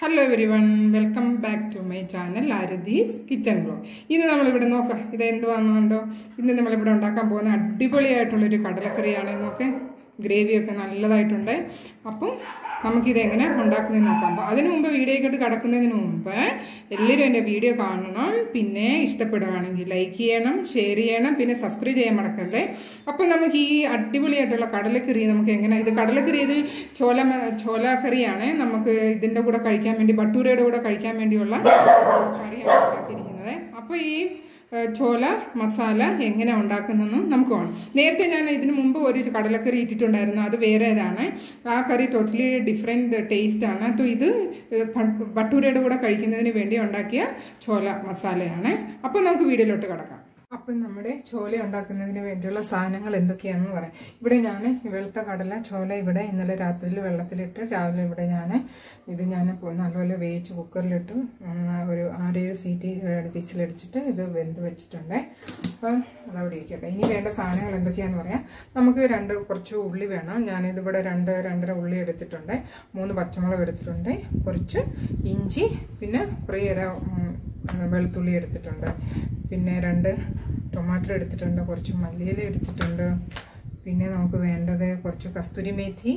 Hello everyone welcome back to my channel आरधीस kitchen vlog इन नाम नोक इतो इन नाम अटिपड़ी कड़लकरी नोके ग्रेवी नाइटें अब नमक नोक अं मुंब वीडियो कड़कूँ एल वीडियो का इष्टि लाइक शेयर सब्सक्राइब मरक्कल्ले अब नमुकी अटिपड़ी कड़लकरी नमुक कड़लकरी छोला छोला करी नमुक इंटर कूड़े कहूँ भटूर कूड़े कहूँ अब ई ചോല മസാല എങ്ങനെ ഉണ്ടാക്കുന്നതെന്ന് നമുക്ക് കാണാം. നേരത്തെ ഞാൻ ഇതിനു മുൻപ് ഒരു കടലക്കറി ഇട്ടിട്ടുണ്ടായിരുന്നു. അത് വേറെയാണ്. ആ കറി ടോട്ടലി ഡിഫറന്റ് ടേസ്റ്റ് ആണ്. അപ്പോൾ ഇത് ഭട്ടൂരയുടെ കൂടെ കഴിക്കുന്നതിന് വേണ്ടി ഉണ്ടാക്കിയ ചോല മസാലയാണ്. അപ്പോൾ നമുക്ക് വീഡിയോയിലോട്ട് കടക്കാം. അപ്പോൾ നമ്മുടെ ചോല ഉണ്ടാക്കുന്നതിന് വേണ്ടിയുള്ള സാധനങ്ങൾ എന്തൊക്കെയാണെന്ന് പറയാം. ഇവിടെ ഞാൻ വെളുത്ത കടല ചോല ഇവിടെ ഇന്നലെ രാത്രിയിൽ വെള്ളത്തിലിട്ട് രാവിലെ ഇവിടെ ഞാൻ നല്ലപോലെ വേവിച്ച് കുക്കറിലിട്ട് ഒരു 6-7 സീറ്റി വിസിലടിച്ചിട്ട് ഇത് വെന്ത് വെച്ചിട്ടുണ്ട്. അപ്പോൾ അതവിടെ ഇരിക്കട്ടെ. ഇനി വേണ്ട സാധനങ്ങൾ എന്തൊക്കെയാണെന്ന് പറയാം. നമുക്ക് കുറച്ച് ഉള്ളി വേണം. ഞാൻ ഇതിവിടെ 2-2.5 ഉള്ളി എടുത്തിട്ടുണ്ട്. 3 പച്ചമുളക് എടുത്തിട്ടുണ്ട്. കുറച്ച് ഇഞ്ചി പിന്നെ കുറേയേറെ വെളുത്തുള്ളി എടുത്തിട്ടുണ്ട്. പിന്നെ 2 ടൊമാറ്റോ എടുത്തിട്ടുണ്ട്. കുറച്ച് മല്ലിയില എടുത്തിട്ടുണ്ട്. പിന്നെ നമുക്ക് വേണ്ടത് കുറച്ച് കസ്തൂരി മേത്തി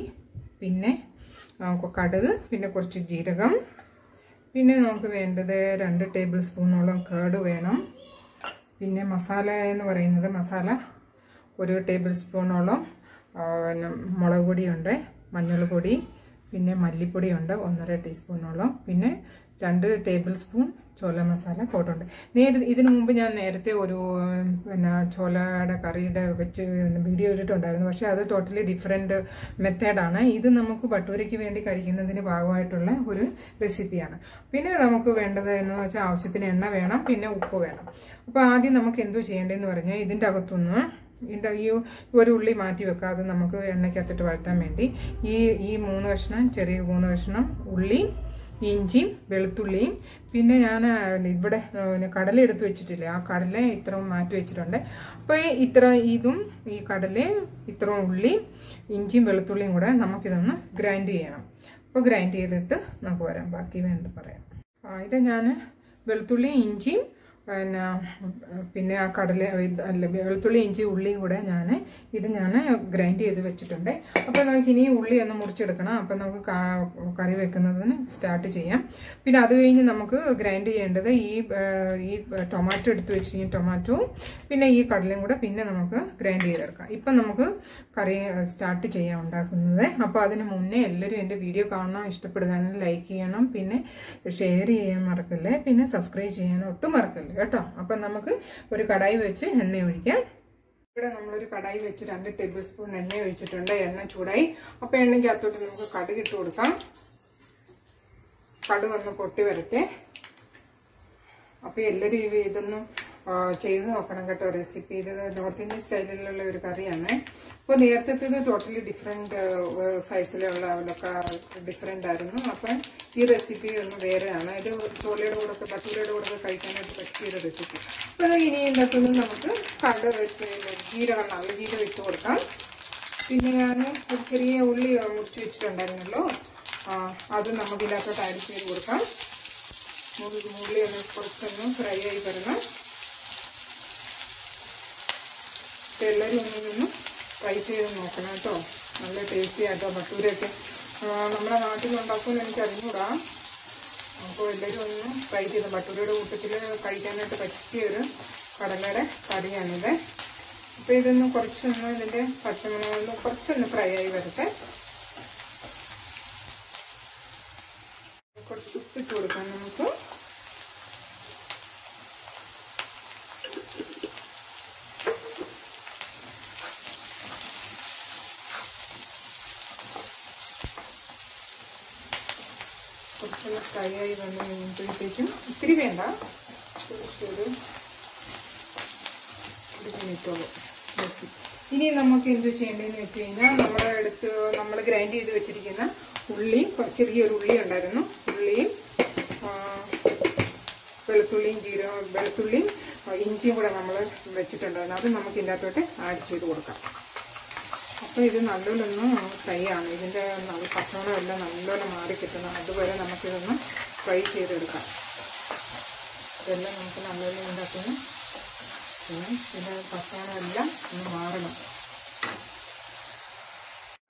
പിന്നെ കടുക് പിന്നെ കുറച്ച് ജീരകം പിന്നെ നമുക്ക് വേണ്ടത് 2 ടേബിൾ സ്പൂണോളം കർഡ് വേണം. പിന്നെ മസാല എന്ന് പറയുന്നത് മസാല 1 ടേബിൾ സ്പൂണോളം മുളക് പൊടിയുണ്ട് മഞ്ഞൾ പൊടി പിന്നെ മല്ലിപ്പൊടിയുണ്ട് 1.5 ടീസ്പൂണോളം പിന്നെ 2 ടേബിൾ സ്പൂൺ ചോല മസാല പോട്ടുണ്ട്. ഇതിനു മുമ്പ് ഞാൻ നേരത്തെ ഒരു ചോലയുടെ കറിയുടെ വെച്ച് വീഡിയോ ഇട്ടിട്ടുണ്ടായിരുന്നു. പക്ഷേ അത് ടോട്ടലി ഡിഫറെൻറ്റ് മെത്തേഡാണ്. ഇത് നമുക്ക് ഭട്ടൂരയ്ക്ക് വേണ്ടി കഴിക്കുന്നതിന് ഭാഗമായിട്ടുള്ള ഒരു റെസിപ്പിയാണ്. പിന്നെ നമുക്ക് വേണ്ടത് എന്ന് വെച്ചാൽ ആവശ്യത്തിന് എണ്ണ വേണം പിന്നെ ഉപ്പ് വേണം. അപ്പോൾ ആദ്യം നമുക്ക് എന്തോ ചെയ്യേണ്ടതെന്ന് പറഞ്ഞാൽ ഇതിൻ്റെ അകത്തുനിന്ന് ഈ ഒരു ഉള്ളി മാറ്റി വെക്കുക. അത് നമുക്ക് എണ്ണയ്ക്കകത്തിട്ട് വഴറ്റാൻ വേണ്ടി ഈ 3 കഷ്ണം ചെറിയ 3 കഷ്ണം ഉള്ളി ഇഞ്ചിയും വെളുത്തുള്ളിയും പിന്നെ ഞാൻ ഇവിടെ കടല എടുത്ത് വെച്ചിട്ടില്ലേ ആ കടല ഇത്രയും മാറ്റി വെച്ചിട്ടുണ്ട്. അപ്പോൾ ഇതും ഈ കടലയും ഇത്രയും ഉള്ളിയും ഇഞ്ചിയും വെളുത്തുള്ളിയും കൂടെ നമുക്കിതൊന്ന് ഗ്രൈൻഡ് ചെയ്യണം. അപ്പോൾ ഗ്രൈൻഡ് ചെയ്തിട്ട് നമുക്ക് വരാം. ബാക്കി വേണ്ട പറയാം. ഇത് ഞാൻ വെളുത്തുള്ളിയും ഇഞ്ചിയും പിന്നെ ആ കടല അല്ല വെളുത്തുള്ളി ഇഞ്ചി ഉള്ളിയും കൂടെ ഞാൻ ഗ്രൈൻഡ് ചെയ്ത് വെച്ചിട്ടുണ്ട്. അപ്പോൾ നമുക്കിനി ഉള്ളി ഒന്ന് മുറിച്ചെടുക്കണം. അപ്പോൾ നമുക്ക് കറി വെക്കുന്നതിന് സ്റ്റാർട്ട് ചെയ്യാം. പിന്നെ അത് കഴിഞ്ഞ് നമുക്ക് ഗ്രൈൻഡ് ചെയ്യേണ്ടത് ഈ ടൊമാറ്റോ എടുത്ത് വെച്ചിരിക്കുന്ന ടൊമാറ്റോവും പിന്നെ ഈ കടലയും കൂടെ പിന്നെ നമുക്ക് ഗ്രൈൻഡ് ചെയ്തെടുക്കാം. ഇപ്പം നമുക്ക് കറി സ്റ്റാർട്ട് ചെയ്യാൻ ഉണ്ടാക്കുന്നത്. അപ്പോൾ അതിന് മുന്നേ എല്ലാവരും എൻ്റെ വീഡിയോ കാണണം, ഇഷ്ടപ്പെടുകയാണെങ്കിൽ ലൈക്ക് ചെയ്യണം, പിന്നെ ഷെയർ ചെയ്യാൻ മറക്കല്ലേ, പിന്നെ സബ്സ്ക്രൈബ് ചെയ്യാൻ ഒട്ടും മറക്കല്ലേ കേട്ടോ. അപ്പം നമുക്ക് ഒരു കടായി വെച്ച് എണ്ണ ഒഴിക്കാം. ഇവിടെ നമ്മളൊരു കടായി വെച്ച് 2 ടേബിൾ സ്പൂൺ എണ്ണ ഒഴിച്ചിട്ടുണ്ട്. എണ്ണ ചൂടായി. അപ്പോൾ എണ്ണയ്ക്കകത്തോട്ട് നമുക്ക് കടുക് ഇട്ട് കൊടുക്കാം. കടുക് ഒന്ന് പൊട്ടി വരട്ടെ. അപ്പോൾ എല്ലാവരും ഇതൊന്നും ചെയ്ത് നോക്കണം കേട്ടോ. റെസിപ്പി ഇത് നോർത്ത് ഇന്ത്യൻ സ്റ്റൈലിലുള്ള ഒരു കറിയാണ്. അപ്പോൾ നേരത്തെ ഇത് ടോട്ടലി ഡിഫറെൻറ്റ് സൈസിലുള്ള അവലൊക്കെ ഡിഫറെൻ്റ് ആയിരുന്നു. അപ്പം ഈ റെസിപ്പി ഒന്ന് വേറെയാണ്. ഇത് ചോലയുടെ കൂടെ ഭട്ടൂരയുടെ കൂടെ കഴിക്കാനായിട്ട് പറ്റിയ ഒരു റെസിപ്പി. അപ്പോൾ ഇനി ഇതിനകത്തുനിന്ന് നമുക്ക് ജീരകം നല്ല ജീരകം ഇട്ട് കൊടുക്കാം. പിന്നെ ഞാൻ ഒരു ചെറിയ ഉള്ളി മുറിച്ച് വെച്ചിട്ടുണ്ടായിരുന്നല്ലോ, അത് നമുക്ക് ഇതിനകത്തോട്ട് ആഡ് ചെയ്ത് കൊടുക്കാം. ഉള്ളി ഒന്ന് കുറച്ചൊന്ന് ഫ്രൈ ആയി വരണം. എല്ലാവരും ഒന്നിനൊന്ന് ട്രൈ ചെയ്ത് നോക്കണം കേട്ടോ. നല്ല ടേസ്റ്റി ആട്ടോ. ഭട്ടൂരയൊക്കെ നമ്മുടെ നാട്ടിലുണ്ടാക്കുമെന്ന് എനിക്ക് അറിഞ്ഞുകൂടാ. അപ്പോൾ എല്ലാവരും ഒന്ന് ട്രൈ ചെയ്ത് ഭട്ടൂരയുടെ കൂട്ടത്തിൽ കഴിക്കാനായിട്ട് പറ്റിയൊരു കടലയുടെ കറിയാണിത്. അപ്പോൾ ഇതൊന്ന് കുറച്ചൊന്ന് ഇതിൻ്റെ പച്ചമുളകൊന്ന് കുറച്ചൊന്ന് ഫ്രൈ ആയി വരട്ടെ. കുറച്ച് ഉപ്പിട്ട് കൊടുക്കാം നമുക്ക്. കുറച്ചൊന്ന് ഫ്രൈ ആയി വന്ന് കഴിയുമ്പോഴത്തേക്കും ഇത്തിരി വേണ്ട മിനിറ്റോളം ഓക്കെ. ഇനി നമുക്ക് എന്ത് ചെയ്യേണ്ടതെന്ന് വെച്ച് കഴിഞ്ഞാൽ നമ്മൾ ഗ്രൈൻഡ് ചെയ്ത് വെച്ചിരിക്കുന്ന ഉള്ളി ചെറിയൊരു ഉള്ളി ഉണ്ടായിരുന്നു. ഉള്ളിയും വെളുത്തുള്ളിയും വെളുത്തുള്ളിയും ഇഞ്ചിയും കൂടെ നമ്മൾ വെച്ചിട്ടുണ്ടായിരുന്നു. അത് നമുക്ക് ഇതിനകത്തോട്ട് ആഡ് ചെയ്ത് കൊടുക്കാം. अब इत नोल फ्रई आदि पचमुल नोल मारी कल नमक फ्रई चेक नमुक नोल पचमुल मारण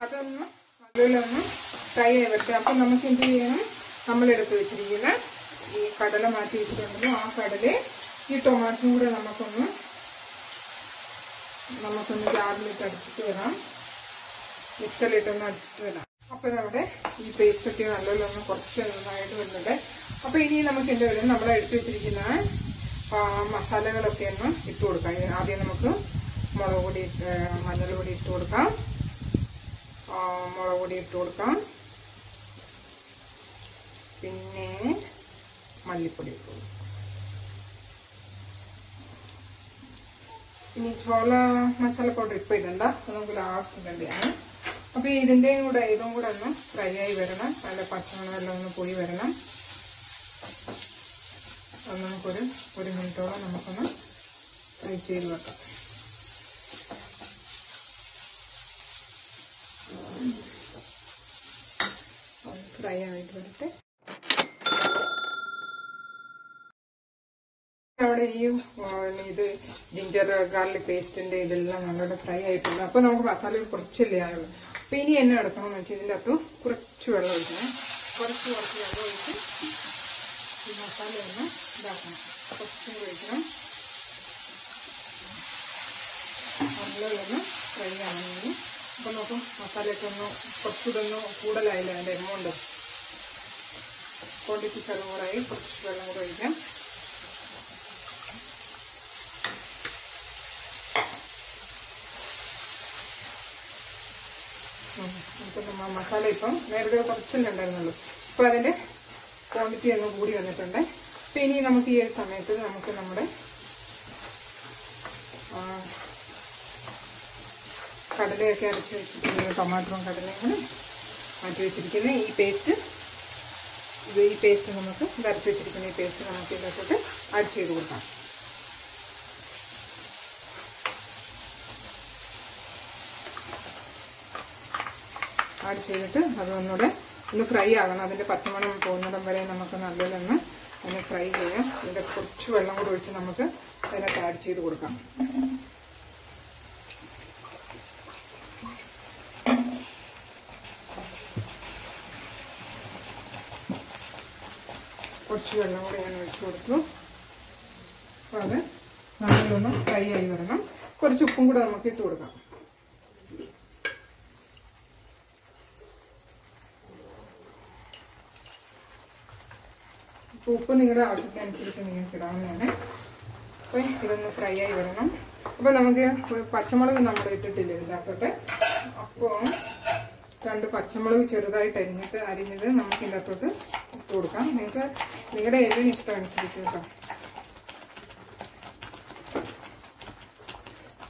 अद फ्रई आते अब नमक नाम ई कड़ल माटी आ कड़ल ई टोमाटो कूड़े नमक जारिलिट्ट अड़चिट्टु वराम मिक्सलिट्ट अड़चिट्टु वराम अप्पोल नम्मुടെ ई पेस्ट ഒക്കെ നല്ലോണം കുറച്ച് നന്നായിട്ട് വന്നിട്ടുണ്ട് അപ്പോൾ ഇനി നമുക്ക് എന്താ വേണ്ടത് നമ്മൾ എടുത്തു വെച്ചിരിക്കുന്ന മസാലകളൊക്കെ ഒന്ന് ഇട്ടു കൊടുക്കാം ആദ്യം നമുക്ക് മുളക് പൊടി മഞ്ഞൾ പൊടി ഇട്ടു കൊടുക്കാം മുളക് പൊടി ഇട്ടു കൊടുക്കാം പിന്നെ മല്ലിപ്പൊടി ഇട്ടു കൊടുക്കാം इन ചോല मसाल पौडर इतना लास्ट अब इंटे इूड फ्रई आई वरण अलग पचमुल वरण नमक मिनटो नमक फ्रई चेक फ्रई आटे अवे जिंजर गार्लिक पेस्ट ना फ्रई आईट अब नमुक मसाल कुछ अब इन एंड कुछ वेल कुछ मसाल फ्रई आने अब नोक मसाल कूड़ल अमौंट क्वांटिटी सर्व कुछ वेल मसाल इतने कुछ अब क्वांटिटी कूड़ी वह इन नमुक ई समय नमुक नमें कड़ल अरच टमाटो कड़ल माटी पेस्ट नमुक अरच पेस्ट नमुक आड्डा आड्डे अब फ्रई आगण अब पचमण पे नमुक ना फ्रई अब कुछ वेलकूर नमुक आड्डे कुछ वेलकूँ अब ना फ्रई आई वरण कुछ उपू नमुक उप निवश्यनुसाने अब इन फ्रई आई वरण अब नमुक पचमुक नाटे अब रु पचमुक चुदाईट अरी नमक निष्टमसो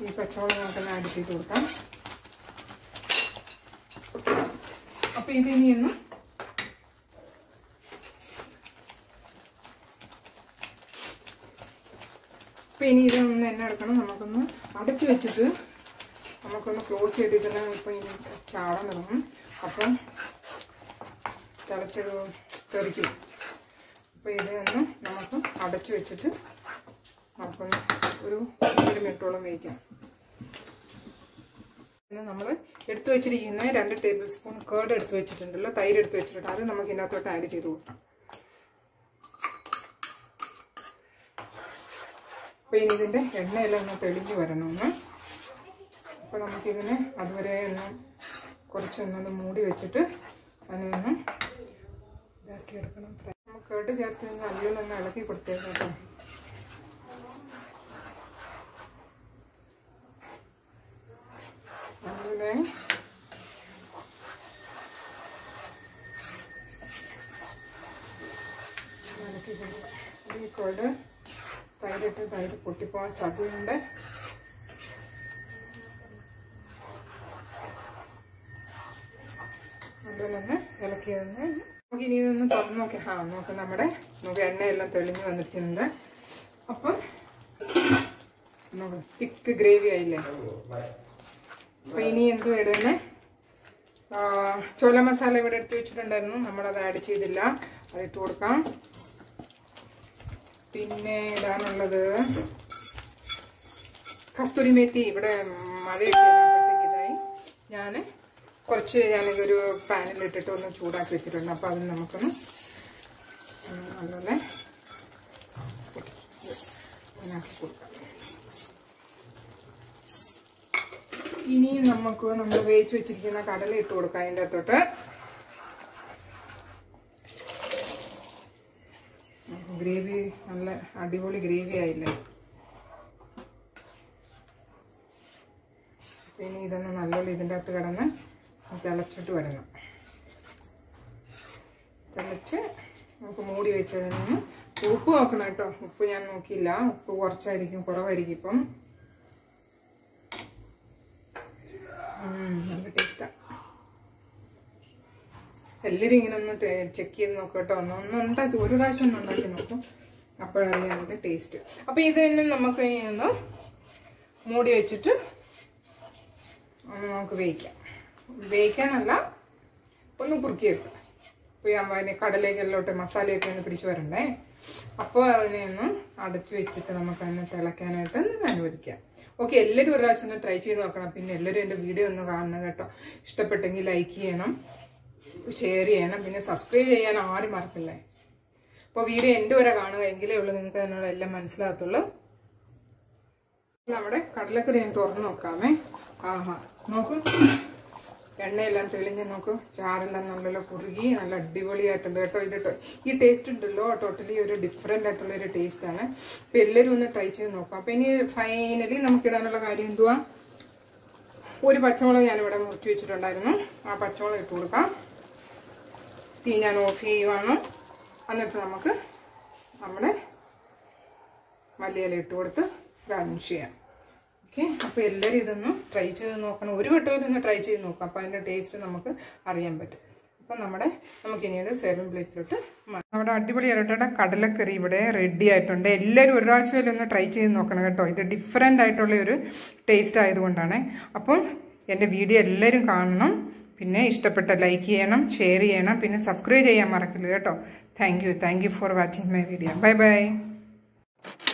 ई पचमुक नमुक आड्डे अब इन अब इन इतना नमक अटच वैच् नमक क्लोस चाड़ा तुम अब तेरी अब इतना नमुक अटच वैच् नमक मिनटोम वेड़ रू टेबल स्पून कर्ड तैर अब नमक आड्डे अब इन एण्ल तेली वरण अब नमक अदवरे कुछ मूड़ी वैच् चेर्त ना इलाकी कुछ इलाकी तैरिट तैर पोटिपा साध्यता इलाकी नमक हाँ नोक नमें एण्ल तेली वह अब थिक् ग्रेवी आई അപ്പോൾ ഇനി എന്ത് വേണമെന്ന് ചോല മസാല ഇവിടെ എടുത്ത് വെച്ചിട്ടുണ്ടായിരുന്നു, നമ്മളത് ആഡ് ചെയ്തില്ല, അതിട്ട് കൊടുക്കാം. പിന്നെ ഇടാനുള്ളത് കസ്തൂരി മേത്തി. ഇവിടെ മഴയൊക്കെ ആകുമ്പോഴത്തേക്ക് ഇതായി ഞാൻ കുറച്ച് ഞാനിതൊരു പാനിലിട്ടിട്ട് ഒന്ന് ചൂടാക്കി വെച്ചിട്ടുണ്ട്. അപ്പോൾ അതിന് നമുക്കൊന്ന് അതുപോലെ ആക്കി കൊടുക്കാം. ഇനി നമുക്ക് നമ്മൾ വേവിച്ച് വെച്ചിരിക്കുന്ന കടല ഇട്ട് കൊടുക്കാം അതിൻ്റെ അകത്തോട്ട്. ഗ്രേവി നല്ല അടിപൊളി ഗ്രേവി ആയില്ലേ. പിന്നെ ഇതൊന്ന് നല്ലോണം ഇതിൻ്റെ അകത്ത് കിടന്ന് തിളച്ചിട്ട് വരണം. തിളച്ച് നമുക്ക് മൂടി വെച്ചതിന് ഉപ്പ് നോക്കണം കേട്ടോ. ഉപ്പ് ഞാൻ നോക്കിയില്ല, ഉപ്പ് കുറച്ചായിരിക്കും, കുറവായിരിക്കും. ഇപ്പം നല്ല ടേസ്റ്റാണ്. എല്ലാവരും ഇങ്ങനെ ഒന്ന് ചെക്ക് ചെയ്ത് നോക്കുക കേട്ടോ. ഒന്നുണ്ടാക്കി ഒരു പ്രാവശ്യം ഒന്ന് ഉണ്ടാക്കി നോക്കും, അപ്പോഴാണ് അതിൻ്റെ ടേസ്റ്റ്. അപ്പം ഇത് തന്നെ നമുക്ക് ഒന്ന് മൂടി വെച്ചിട്ട് നമുക്ക് വേവിക്കാം. വേവിക്കാനല്ല, ഒന്ന് കുറുക്കി വെക്കാം. അപ്പോൾ അതിന് കടലേക്കെല്ലോട്ട് മസാലയൊക്കെ ഒന്ന് പിടിച്ച് വരണ്ടേ. അപ്പോൾ അതിനെയൊന്ന് അടച്ചു വെച്ചിട്ട് നമുക്ക് അതിനെ തിളയ്ക്കാനായിട്ട് അനുവദിക്കാം. ഓക്കെ, എല്ലാവരും ഒരു പ്രാവശ്യം ഒന്ന് ട്രൈ ചെയ്ത് നോക്കണം. പിന്നെ എല്ലാവരും എൻ്റെ വീഡിയോ ഒന്ന് കാണണം കേട്ടോ. ഇഷ്ടപ്പെട്ടെങ്കിൽ ലൈക്ക് ചെയ്യണം, ഷെയർ ചെയ്യണം, പിന്നെ സബ്സ്ക്രൈബ് ചെയ്യാൻ ആരും മറക്കില്ലേ. അപ്പോൾ വീഡിയോ എൻ്റെ വരെ കാണുക എങ്കിലേ ഉള്ളൂ നിങ്ങൾക്ക് അതിനോട് എല്ലാം മനസ്സിലാകത്തുള്ളൂ. നമ്മുടെ കടലക്കറി ഞാൻ തുറന്നു നോക്കാമേ. ആഹാ നോക്കൂ, എണ്ണയെല്ലാം തെളിഞ്ഞ് നോക്കൂ, ചാറെല്ലാം നല്ല കുറുകി നല്ല അടിപൊളിയായിട്ടുണ്ട് കേട്ടോ. ഇതിട്ടോ ഈ ടേസ്റ്റ് ഉണ്ടല്ലോ, ടോട്ടലി ഒരു ഡിഫറെൻ്റ് ആയിട്ടുള്ളൊരു ടേസ്റ്റാണ്. അപ്പം എല്ലാവരും ഒന്ന് ട്രൈ ചെയ്ത് നോക്കാം. അപ്പം ഇനി ഫൈനലി നമുക്കിടാനുള്ള കാര്യം എന്തുവാ, ഒരു പച്ചമുളക് ഞാനിവിടെ മുറിച്ച് വെച്ചിട്ടുണ്ടായിരുന്നു, ആ പച്ചമുളക് ഇട്ട് കൊടുക്കാം. തീ ഞാൻ ഓഫ് ചെയ്യുവാണ്. എന്നിട്ട് നമുക്ക് നമ്മുടെ മല്ലിയില ഇട്ട് കൊടുത്ത് ഗാർണിഷ് ചെയ്യാം. ഓക്കെ, അപ്പോൾ എല്ലാവരും ഇതൊന്ന് ട്രൈ ചെയ്ത് നോക്കണം. ഒരു വട്ടം ഒന്ന് ട്രൈ ചെയ്ത് നോക്കാം, അപ്പോൾ അതിൻ്റെ ടേസ്റ്റ് നമുക്ക് അറിയാൻ പറ്റും. അപ്പോൾ നമുക്കിനി ഒരു സെർവിംഗ് പ്ലേറ്റിലോട്ട് നമ്മുടെ അടിപൊളിയായിട്ടുള്ള കടലക്കറി ഇവിടെ റെഡി ആയിട്ടുണ്ട്. എല്ലാവരും ഒരു പ്രാവശ്യം ഒന്ന് ട്രൈ ചെയ്ത് നോക്കണം കേട്ടോ. ഇത് ഡിഫറെൻ്റ് ആയിട്ടുള്ള ഒരു ടേസ്റ്റ് ആയതുകൊണ്ടാണ്. അപ്പം എൻ്റെ വീഡിയോ എല്ലാവരും കാണണം, പിന്നെ ഇഷ്ടപ്പെട്ട ലൈക്ക് ചെയ്യണം, ഷെയർ ചെയ്യണം, പിന്നെ സബ്സ്ക്രൈബ് ചെയ്യാൻ മറക്കില്ല കേട്ടോ. Thank you for watching my video. By.